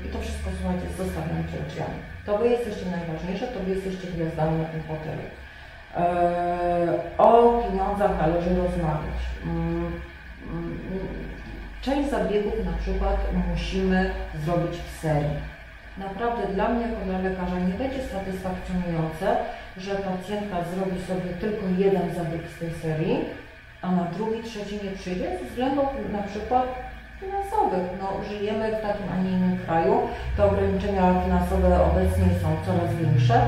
i to wszystko, słuchajcie, jest zostawione przed drzwiami. To Wy jesteście najważniejsze, to Wy jesteście gwiazdami na tym hotelu. E, o pieniądzach należy rozmawiać. Mm, mm, Część zabiegów na przykład musimy zrobić w serii. Naprawdę dla mnie jako dla lekarza nie będzie satysfakcjonujące, że pacjentka zrobi sobie tylko jeden zabieg z tej serii, a na drugi, trzeci nie przyjdzie ze względów na przykład finansowych. No, żyjemy w takim, a nie innym kraju, te ograniczenia finansowe obecnie są coraz większe.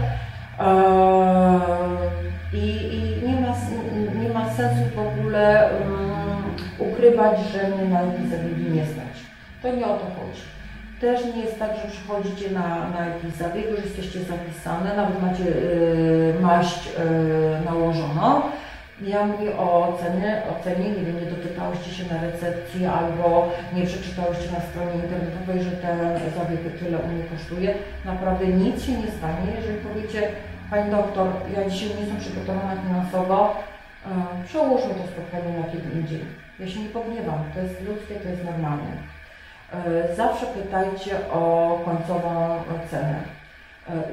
Eee, i, i nie, ma, nie ma sensu w ogóle um, ukrywać, że mnie na jakieś zabiegi nie stać. To nie o to chodzi. Też nie jest tak, że przychodzicie na, na jakiś zabieg, już jesteście zapisane, nawet macie y, maść y, nałożoną Ja mówię o cenie, o cenie, nie wiem, nie dopytałyście się na recepcji albo nie przeczytałyście na stronie internetowej, że ten zabieg tyle u mnie kosztuje. Naprawdę nic się nie stanie, jeżeli powiecie: pani doktor, ja dzisiaj nie jestem przygotowana finansowo, przełożę to spotkanie na kiedy indziej. Ja się nie pogniewam, to jest ludzkie, to jest normalne. Zawsze pytajcie o końcową cenę.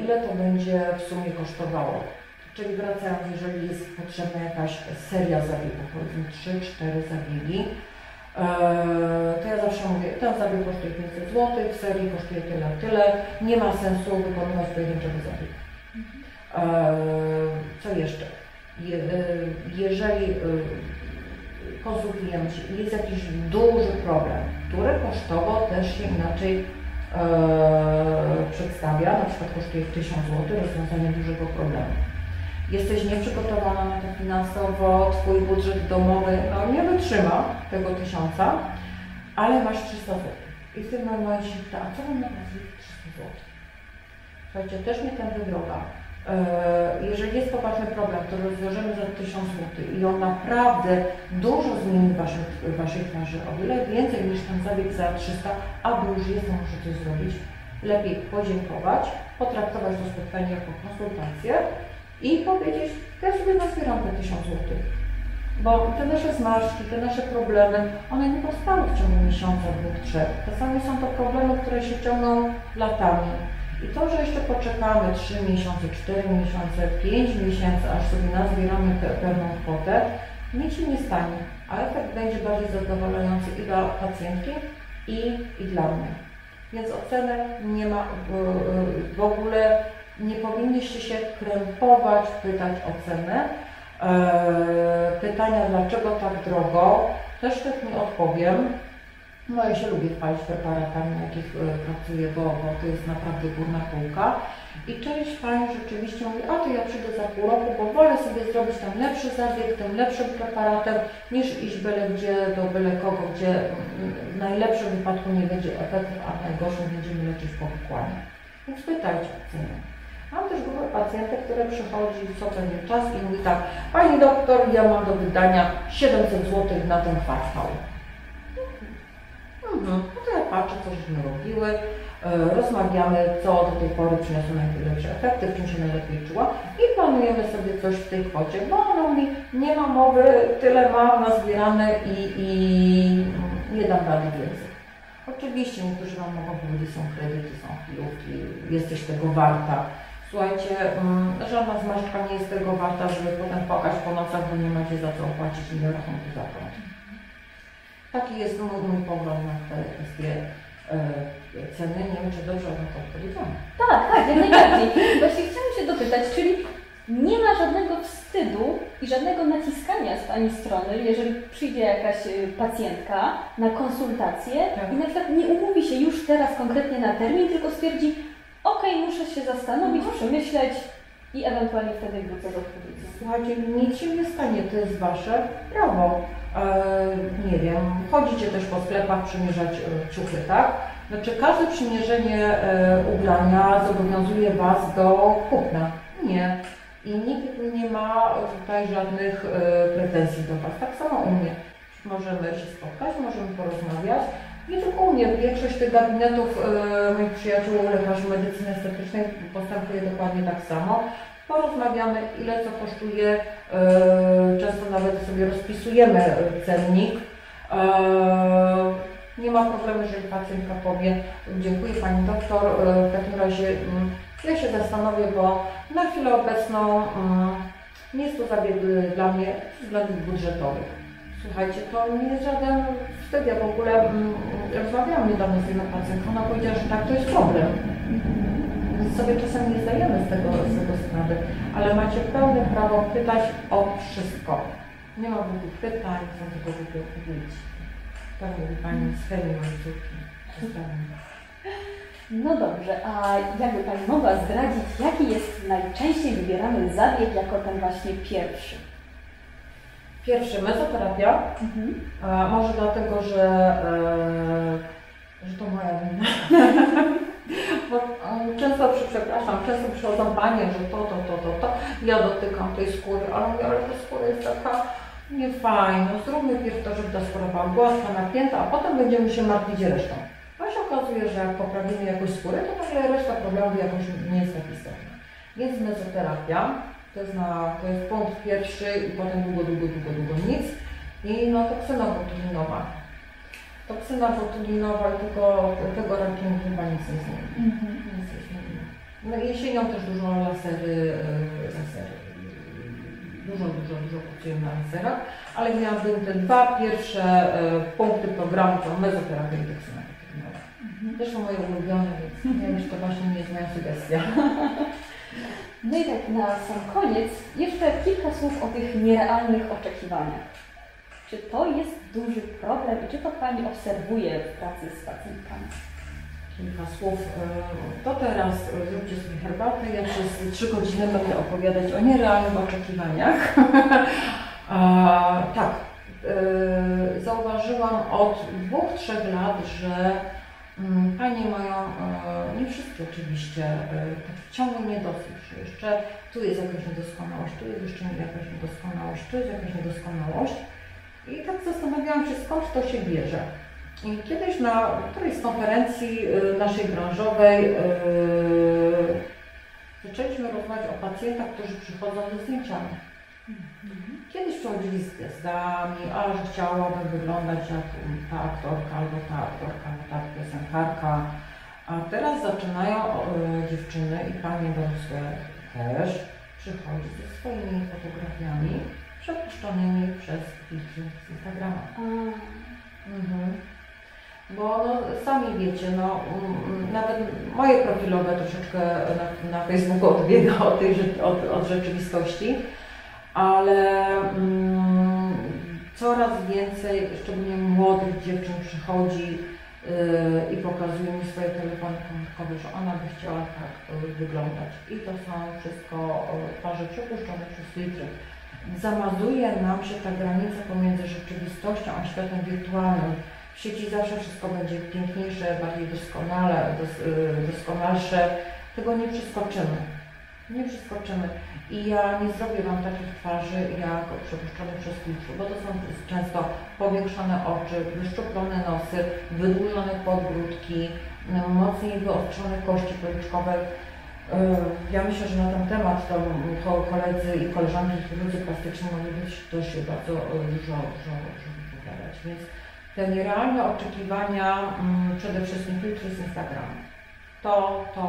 Ile to będzie w sumie kosztowało? Czyli wracając, jeżeli jest potrzebna jakaś seria zabiegów, powiedzmy trzy cztery zabiegi, to ja zawsze mówię, ten zabieg kosztuje pięćset złotych, w serii kosztuje tyle, tyle. Nie ma sensu wykonywać pojedynczego zabiegu. Co jeszcze? Je, jeżeli konsultujemy się, jest jakiś duży problem, który kosztowo też się inaczej przedstawia, na przykład kosztuje tysiąc złotych rozwiązanie dużego problemu. Jesteś nieprzygotowana na to finansowo, twój budżet domowy no, nie wytrzyma tego tysiąca, ale masz trzysta złotych. I w tym momencie się pyta, a co mam na trzysta złotych? Słuchajcie, też nie tędy droga. Jeżeli jest poważny problem, to rozwiążemy za tysiąc złotych i on naprawdę dużo zmieni waszych, waszych twarzy, o wiele więcej niż ten zabieg za trzysta, aby już jest, muszę coś zrobić. Lepiej podziękować, potraktować to spotkanie jako konsultację i powiedzieć: ja sobie nazbieram te tysiąc złotych, bo te nasze zmarszki, te nasze problemy, one nie powstały w ciągu miesiąca, dwóch, trzech. Czasami są to problemy, które się ciągną latami. I to, że jeszcze poczekamy trzy miesiące, cztery miesiące, pięć miesięcy, aż sobie nazbieramy tę pewną kwotę, nic się nie stanie, ale efekt będzie bardziej zadowalający i dla pacjentki, i, i dla mnie. Więc oceny nie ma, w ogóle nie powinnyście się krępować, pytać o cenę. Pytania, dlaczego tak drogo, też tak nie odpowiem. No ja się lubię chwalić preparatami, na jakich pracuję, bo, bo to jest naprawdę górna półka. I część pani rzeczywiście mówi: a to ja przyjdę za pół roku, bo wolę sobie zrobić ten lepszy zabieg, tym lepszym preparatem, niż iść byle gdzie do byle kogo, gdzie w najlepszym wypadku nie będzie efektów, a w najgorszym będziemy leczyć po wykłanie. Więc pytajcie o cenę. Mam też grupę pacjentek, które przychodzi co pewien czas i mówi tak: pani doktor, ja mam do wydania siedemset złotych na ten kwartał. Mhm. No to ja patrzę, co żeśmy robiły, rozmawiamy, co do tej pory przyniosło najlepsze efekty, w czym się najlepiej czuła i planujemy sobie coś w tej kwocie, bo ona mi nie ma mowy, tyle mam nazbierane i, i nie dam rady więcej. Oczywiście niektórzy Wam mogą powiedzieć, są kredyty, są chwilówki, jesteś tego warta. Słuchajcie, żadna zmarszczka nie jest tego warta, żeby potem płakać po nocach, bo nie macie za co opłacić i nie rachunku za prąd. Taki jest mój, mój pogląd na te kwestie e, ceny. Nie wiem, czy dobrze na to odpowiedziałam. Tak, tak, jak najbardziej. Właśnie chciałam się dopytać, czyli nie ma żadnego wstydu i żadnego naciskania z Pani strony, jeżeli przyjdzie jakaś pacjentka na konsultację tak. i na przykład nie umówi się już teraz konkretnie na termin, tylko stwierdzi: ok, muszę się zastanowić, no. przemyśleć i ewentualnie wtedy wrócę do odpowiedzi. Słuchajcie, nic się nie stanie, to jest Wasze prawo. Nie wiem, chodzicie też po sklepach przymierzać ciuchy, tak? Znaczy każde przymierzenie ubrania zobowiązuje Was do kupna. Nie. I nikt nie ma tutaj żadnych pretensji do Was. Tak samo u mnie. Możemy się spotkać, możemy porozmawiać. Nie tylko u mnie, większość tych gabinetów moich przyjaciół, lekarzy medycyny estetycznej postępuje dokładnie tak samo. Porozmawiamy, ile co kosztuje, często nawet sobie rozpisujemy cennik. Nie ma problemu, jeżeli pacjentka powie: dziękuję pani doktor, w takim razie ja się zastanowię, bo na chwilę obecną nie jest to zabieg dla mnie z względów budżetowych. Słuchajcie, to nie jest żaden wstyd. Ja w ogóle rozmawiałam niedawno z jedną pacjentką, ona powiedziała, że tak, to jest problem. Sobie czasem nie zdajemy z tego, z tego sprawy, ale macie pełne prawo pytać o wszystko. Nie ma głupich pytań, są tylko głupie odpowiedzi. Tak mówi Pani z chemii mężczyzny. No dobrze, a jakby Pani mogła zdradzić, jaki jest najczęściej wybierany zabieg jako ten właśnie pierwszy? Pierwszy, mezoterapia. Mhm. A może dlatego, że, e, że to moja wina. Bo, um, często, przepraszam, często przychodzą panie, że to, to, to, to, to, ja dotykam tej skóry, ale mówię, ale ta skóra jest taka niefajna, zróbmy pierw to, żeby ta skóra była gładka, napięta, a potem będziemy się martwić resztą. No i się okazuje, że jak poprawimy jakąś skórę, to może reszta problemów jakoś nie jest tak istotna. Więc mezoterapia, to jest, na, to jest punkt pierwszy i potem długo, długo, długo, długo nic. I no, toksyna botulinowa. Toksyna botulinowa i tego, tego rankingu chyba nic nie zmieni. Mm-hmm. Nic nie zmieni. No i jesienią też dużo lasery, lasery. Dużo, dużo, dużo kupiłem na laserach, ale miałabym te dwa pierwsze punkty programu, to mezoterapia i toksyna botulinowa. Mm-hmm. Też są moje ulubione, więc nie wiem, czy to właśnie nie jest moja sugestia. No i tak na sam koniec jeszcze kilka słów o tych nierealnych oczekiwaniach. Czy to jest duży problem i czy to Pani obserwuje w pracy z pacjentkami? Kilka słów. To teraz zróbcie sobie herbatę. Ja przez trzy godziny będę opowiadać o nierealnych oczekiwaniach. A, tak, zauważyłam od dwóch, trzech lat, że Panie mają, nie wszystkie oczywiście, tak ciągle niedosyt, że jeszcze tu jest jakaś niedoskonałość, tu jest jeszcze jakaś niedoskonałość, tu jest jakaś niedoskonałość. I tak zastanawiałam się, skąd to się bierze. I kiedyś na którejś z konferencji naszej branżowej yy, zaczęliśmy rozmawiać o pacjentach, którzy przychodzą ze zdjęciami. Mm-hmm. Kiedyś przychodzili z gwiazdami, ale że chciałabym wyglądać jak ta aktorka, albo ta aktorka, albo ta piosenkarka. A teraz zaczynają yy, dziewczyny i panie dorosłe też przychodzić ze swoimi fotografiami przepuszczonymi przez filtry z Instagrama. Mm. Mhm. Bo no, sami wiecie, no, mm, nawet moje profilowe troszeczkę na, na Facebooku odbiega od, tej, od, od rzeczywistości, ale mm, coraz więcej, szczególnie młodych dziewczyn przychodzi yy, i pokazuje mi swoje telefony komórkowe, że ona by chciała tak yy, wyglądać. I to są wszystko yy, twarze przepuszczone przez filtry. Zamazuje nam się ta granica pomiędzy rzeczywistością a światem wirtualnym. W sieci zawsze wszystko będzie piękniejsze, bardziej doskonale, dos, yy, doskonalsze. Tego nie przeskoczymy. Nie przeskoczymy. I ja nie zrobię Wam takich twarzy jak przepuszczone przez filtr, bo to są często powiększone oczy, wyszczuplone nosy, wydłużone podbródki, mocniej wyostrzone kości policzkowe. Ja myślę, że na ten temat to, to koledzy i koleżanki chirurdzy plastyczni mogli też się bardzo dużo wypowiadać. Więc te nierealne oczekiwania, um, przede wszystkim filtry z Instagramu, to, to,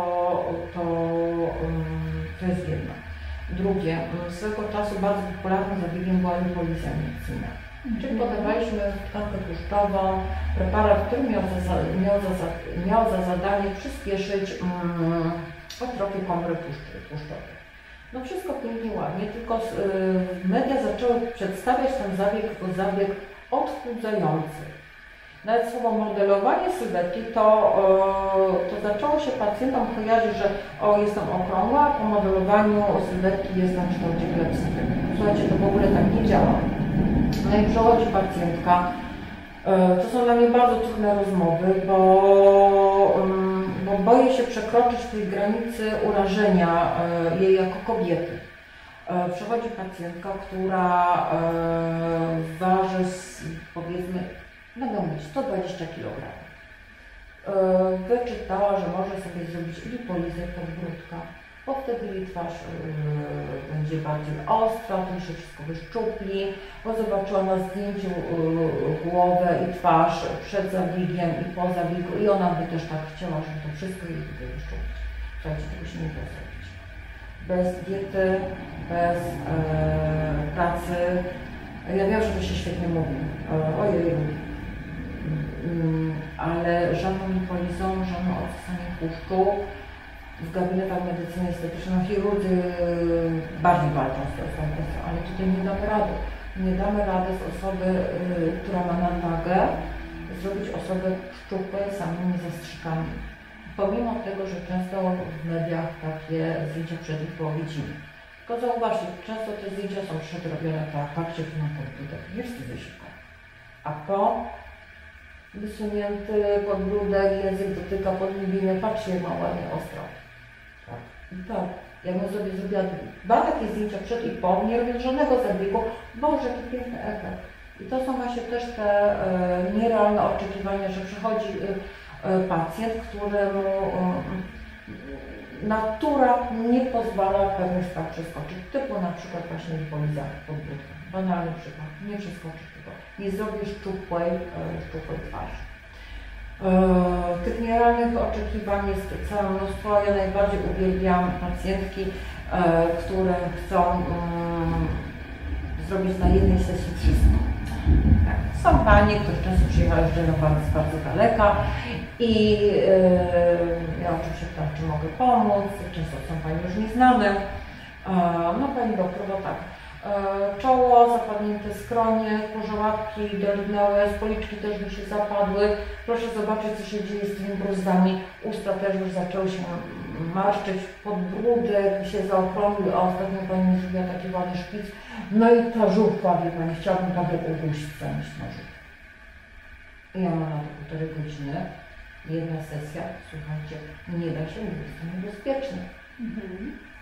to, um, to jest jedno. Drugie, swego czasu bardzo popularnym zabiegiem była lipolizja injekcyjna. Mm-hmm. Czyli podawaliśmy tkankę tłuszczową preparat, który miał za, miał za, miał za zadanie przyspieszyć um, atrofię komór tłuszczowych. No wszystko pięknie, ładnie, tylko yy, media zaczęły przedstawiać ten zabieg jako zabieg odchudzający. Nawet słowo modelowanie sylwetki, to, yy, to zaczęło się pacjentom kojarzyć, że o, jestem okrągła, po modelowaniu sylwetki jestem w kształcie klepsydry. Słuchajcie, to w ogóle tak nie działa. No i przychodzi pacjentka. Yy, to są dla mnie bardzo trudne rozmowy, bo yy, bo boję się przekroczyć tej granicy urażenia jej jako kobiety. Przychodzi pacjentka, która waży, powiedzmy, będą mieć sto dwadzieścia kilogramów. Wyczytała, że może sobie zrobić lipolizę podbródka, bo wtedy jej twarz będzie bardziej ostra, tym się wszystko wyszczupli, bo zobaczyła na zdjęciu głowę i twarz przed zabiegiem i po zabiegu i ona by też tak chciała, żeby to wszystko jej tutaj wyszczuplić. Słuchajcie, tego się nie da zrobić. Bez diety, bez e, pracy. Ja wiem, że to się świetnie mówi. E, ojej, mm, ale żadną lipolizą, żadną odsysaniem tłuszczu. W gabinetach medycyny estetycznej, no chirurdzy bardziej walczą z tą kwestią, ale tutaj nie damy rady. Nie damy rady z osoby, yy, która ma nadwagę, zrobić osobę szczupłą samymi zastrzykami. Pomimo tego, że często w mediach takie zdjęcia przed i po godzinie. Tylko zauważcie, często te zdjęcia są przedrobione tak, tak się na podbródek, jest wysiłka. A po wysunięty podbródek, język dotyka podniebiny, patrzcie, ma ładnie ostro. Bo ja bym sobie zrobiła dwa takie zdjęcia przed i po nierozwiązanego zabiegu. Boże, jaki piękny efekt. I to są właśnie też te y, nierealne oczekiwania, że przychodzi y, y, pacjent, któremu y, y, natura nie pozwala pewnych spraw przeskoczyć, typu na przykład właśnie poliza podbródka. Banalny przykład, nie przeskoczysz tego, nie zrobisz szczupłej, y, szczupłej twarzy. Yy, tych nierealnych oczekiwań jest całe mnóstwo. Ja najbardziej uwielbiam pacjentki, yy, które chcą yy, zrobić na jednej sesji wszystko. Tak. Są panie, które często przyjechały z Genowały z bardzo daleka i yy, ja oczywiście pytam, czy mogę pomóc. Często są pani już nieznane. Yy, no pani doktor, bo tak. Czoło, zapadnięte skronie, pożołapki dorygnęły, policzki też mi się zapadły. Proszę zobaczyć, co się dzieje z tymi bruzdami. Usta też już zaczęły się marszczyć, podbródek się zaokrąglił, a ostatnio pani zrobiła taki ładny szpic. No i ta żółtła, wie pani, chciałabym nawet udusić zamiast na żółtkę. Ja mam na to półtorej godziny, jedna sesja, słuchajcie, nie da się, bo jest to niebezpieczne. Mhm.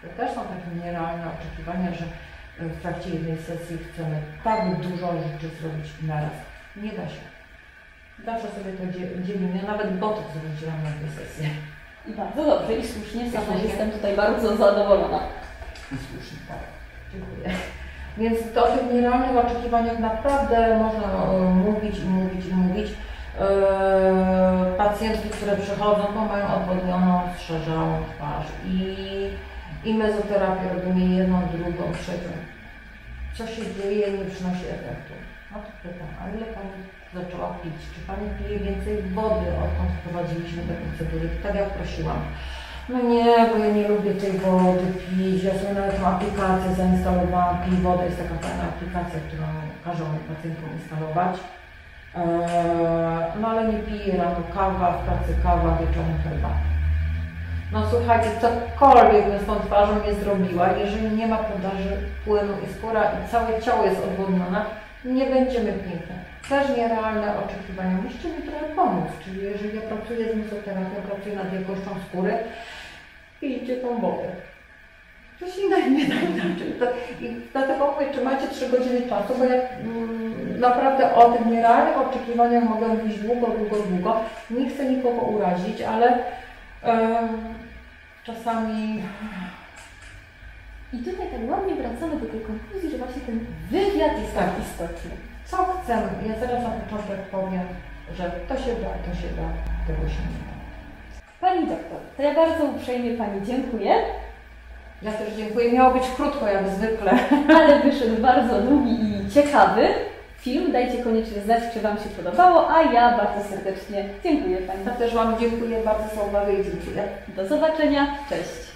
To też są takie nierealne oczekiwania, że w trakcie jednej sesji chcemy tak dużo rzeczy zrobić naraz. Nie da się. Zawsze sobie to dzielimy. Ja nawet botok zrobiłam na tej sesji. Bardzo dobrze i słusznie. Sama słusznie. Jestem tutaj bardzo zadowolona. I słusznie, tak. Dziękuję. Więc to o tych nierealnych oczekiwaniach naprawdę można mówić i mówić i mówić. Yy, pacjentki, które przychodzą, to mają odwodnioną, strzeżoną twarz. I I mezoterapię robimy jedną, drugą, trzecią. Co się dzieje, nie przynosi efektu. No to pytam, a ile pani zaczęła pić? Czy pani pije więcej wody, odkąd wprowadziliśmy te procedury? Tak jak prosiłam. No nie, bo ja nie lubię tej wody pić. Ja sobie nawet tą aplikację zainstalowałam. Pij wodę, jest taka fajna aplikacja, którą każą pacjentom instalować. Eee, no ale nie piję rano kawa, w pracy kawa, wieczorem herbata. No słuchajcie, cokolwiek bym z tą twarzą nie zrobiła, jeżeli nie ma podaży płynu i skóra i całe ciało jest odwodnione, nie będziemy piękne. Też nierealne oczekiwania. Musicie mi trochę pomóc, czyli jeżeli ja pracuję z mezoterapią, pracuję nad jakością skóry, pijcie tą wodę. To się nie da inaczej. To, i dlatego mówię, czy macie trzy godziny czasu, bo ja mm, naprawdę o tych nierealnych oczekiwaniach mogę mówić długo, długo, długo. Nie chcę nikogo urazić, ale czasami... I tutaj tak ładnie wracamy do tej konkluzji, że właśnie ten wywiad jest tak istotny. Co chcemy? Ja zaraz na początek powiem, że to się da, to się da, tego się nie da. Pani doktor, to ja bardzo uprzejmie Pani dziękuję. Ja też dziękuję. Miało być krótko jak zwykle. Ale wyszedł bardzo długi i ciekawy film. Dajcie koniecznie znać, czy Wam się podobało, a ja bardzo serdecznie dziękuję Pani. Ja też Wam dziękuję bardzo za uwagę i dziękuję. Do zobaczenia. Cześć.